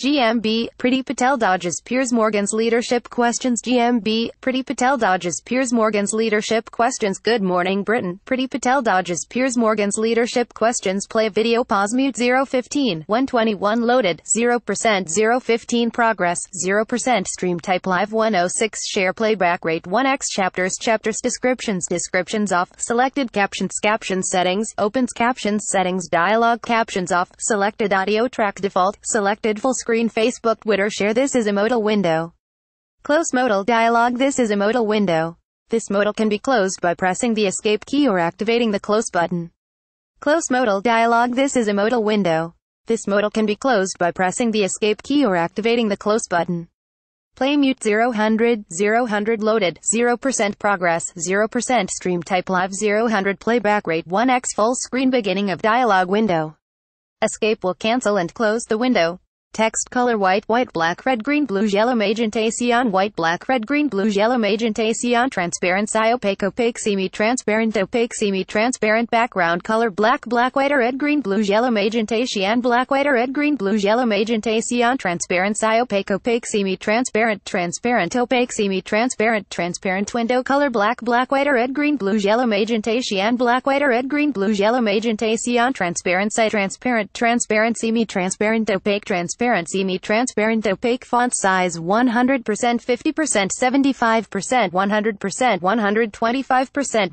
GMB, Priti Patel dodges Piers Morgan's leadership questions. GMB, Priti Patel dodges Piers Morgan's leadership questions. Good Morning Britain, Priti Patel dodges Piers Morgan's leadership questions. Play video, pause, mute. 015, 121 loaded, 0%, 015 progress, 0% stream type live, 106 share playback rate, 1x chapters, chapters descriptions, descriptions off, selected captions, captions settings, opens captions settings, dialogue captions off, selected audio track default, selected full screen. Facebook, Twitter, share. This is a modal window. Close modal dialog. This is a modal window. This modal can be closed by pressing the escape key or activating the close button. Close modal dialog. This is a modal window. This modal can be closed by pressing the escape key or activating the close button. Play mute. 0 100 loaded, 0% progress, 0% stream type live, 0 100 playback rate, 1x full screen beginning of dialog window. Escape will cancel and close the window. Text color white, white, black, red, green, blue, yellow, magenta, cyan, white, black, red, green, blue, yellow, magenta, cyan, transparent, opaque, opaque, semi-transparent, opaque, semi-transparent, background color black, black, white, red, green, blue, yellow, magenta, cyan, black, white, red, green, blue, yellow, magenta, cyan, transparent, opaque, opaque, semi-transparent, transparent, opaque, semi-transparent, transparent, window color black, black, white, red, green, blue, yellow, magenta, cyan, black, white, red, green, blue, yellow, magenta, cyan, transparent, transparent, transparent, semi-transparent, opaque, transparent. Transparent, semi-transparent, opaque, font size 100%, 50%, 75%, 100%, 125%, 150%,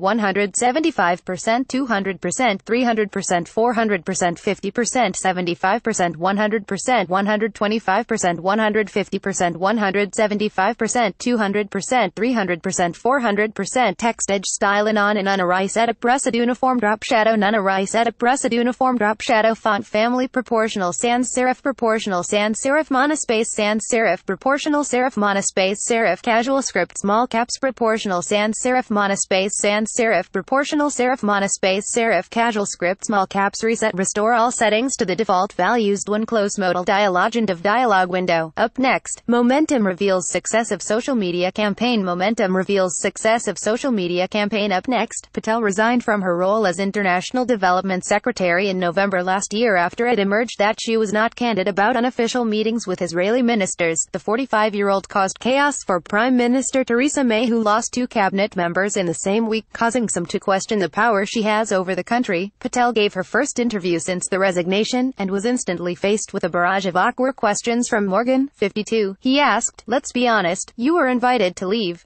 175%, 200%, 300%, 400%, 50%, 75%, 100%, 125%, 150%, 175%, 200%, 300%, 400%. Text edge style in on and unarise setup preset uniform drop shadow none arise setup preset uniform drop shadow font family proportional sans serif proportional sans serif monospace sans serif proportional serif monospace serif casual script small caps proportional sans serif monospace sans serif proportional serif monospace serif casual script small caps reset restore all settings to the default values when close modal dialog end of dialog window. Up next, Momentum reveals success of social media campaign. Momentum reveals success of social media campaign. Up next, Patel resigned from her role as International Development Secretary in November last year after it emerged that she was not candid about unofficial meetings with Israeli ministers. The 45-year-old caused chaos for Prime Minister Theresa May, who lost two cabinet members in the same week, causing some to question the power she has over the country. Patel gave her first interview since the resignation, and was instantly faced with a barrage of awkward questions from Morgan. 52. He asked, "Let's be honest, you were invited to leave.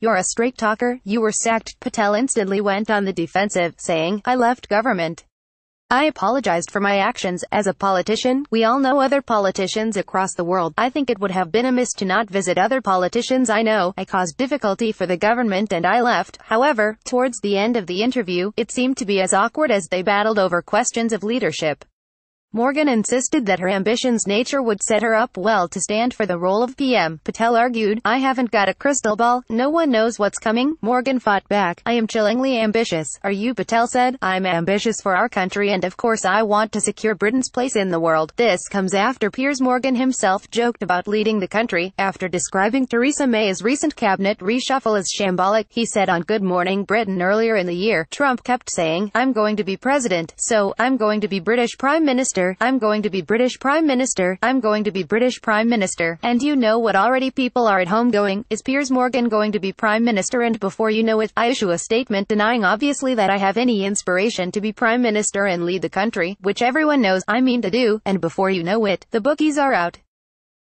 You're a straight talker, you were sacked." Patel instantly went on the defensive, saying, "I left government. I apologized for my actions. As a politician, we all know other politicians across the world. I think it would have been amiss to not visit other politicians I know. I caused difficulty for the government and I left." However, towards the end of the interview, it seemed to be as awkward as they battled over questions of leadership. Morgan insisted that her ambitions nature would set her up well to stand for the role of PM. Patel argued, "I haven't got a crystal ball, no one knows what's coming." Morgan fought back, "I am chillingly ambitious, are you?" Patel said, "I'm ambitious for our country and of course I want to secure Britain's place in the world." This comes after Piers Morgan himself joked about leading the country, after describing Theresa May's recent cabinet reshuffle as shambolic. He said on Good Morning Britain earlier in the year, "Trump kept saying, I'm going to be president, so I'm going to be British Prime Minister. I'm going to be British Prime Minister, I'm going to be British Prime Minister, and you know what already people are at home going, is Piers Morgan going to be Prime Minister? And before you know it, I issue a statement denying obviously that I have any inspiration to be Prime Minister and lead the country, which everyone knows I mean to do, and before you know it, the bookies are out."